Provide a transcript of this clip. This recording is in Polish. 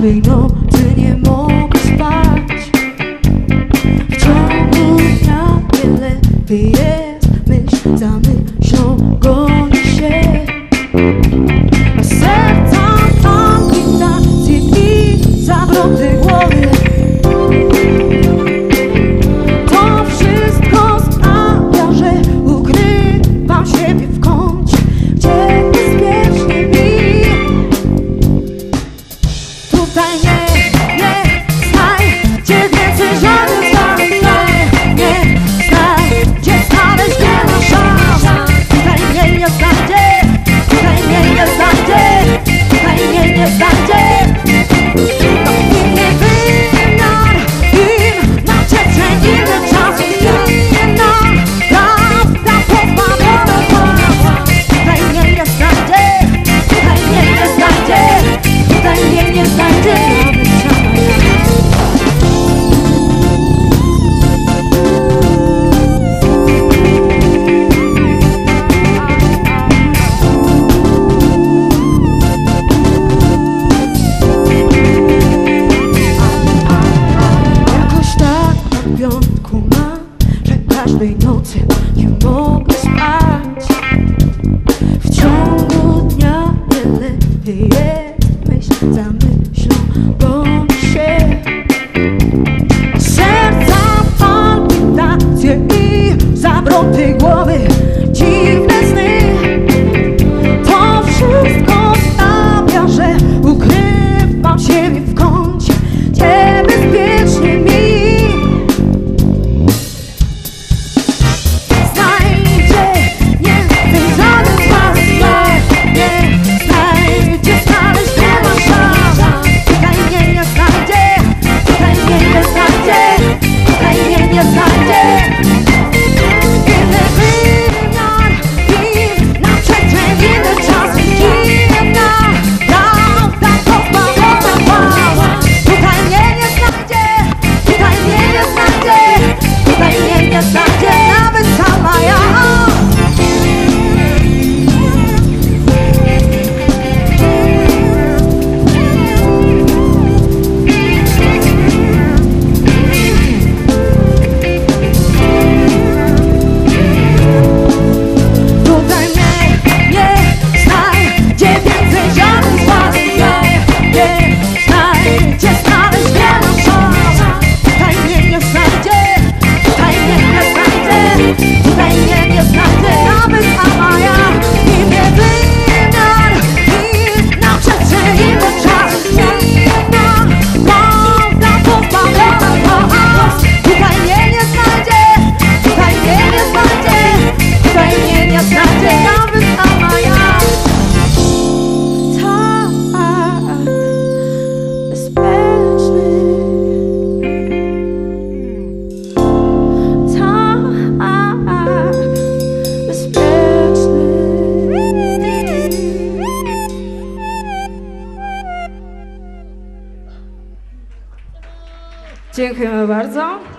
każdej nocy nie mogę spać. W ciągu dnia wiele jest myśl za myślą goni się, a serca tam wibracje i zawroty głowy. To wszystko sprawia, że ukrywam siebie w kącie, gdzie bezpiecznie mi. Tutaj nie znaj, gdzie więcej żadnych znaleźć. Nie znaj, gdzie znaleźć wiele szans. Tutaj mnie nie znajdzie, tutaj mnie nie znajdzie, tutaj mnie nie znajdzie. Inny wymiar, inna przestrzeń, inny czas, inna prawda pozbawiona prawa. Tutaj mnie nie znajdzie, tutaj mnie nie znajdzie, tutaj mnie nie znajdzie. Jakoś tak na piątku mam, że każdej nocy nie mogę spać. W ciągu dnia wiele jest myśl za myślą goni się, a serca palpitacje i zawroty głowy, dziwne sny. To wszystko sprawia, że ukrywam siebie w kącie, gdzie bezpiecznie mi. Znajdzie, nie chcę żaden z was. Nie znajdzie, znaleźć nie ma szans. Tutaj mnie nie znajdzie, tutaj mnie nie znajdzie, tutaj mnie nie znajdzie. Inny wymiar, inna przestrzeń, inny czas, inna prawda pozbawiona prawa. Tutaj mnie nie znajdzie, tutaj mnie nie znajdzie, tutaj mnie nie znajdzie nawet sama ja. Tutaj mnie nie znajdzie więcej żaden z was. Nie znajdzie, znaleźć wiele szans. Tutaj mnie nie znajdzie, tutaj mnie nie znajdzie, tutaj mnie nie znajdzie nawet sama ja. Inny wymiar, inna przestrzeń, inny czas, inna prawda pozbawiona was. Tutaj mnie nie znajdzie, tutaj mnie nie znajdzie, tutaj mnie nie znajdzie nawet sama ja. Tak bezpieczny, tak bezpieczny. Dziękujemy bardzo.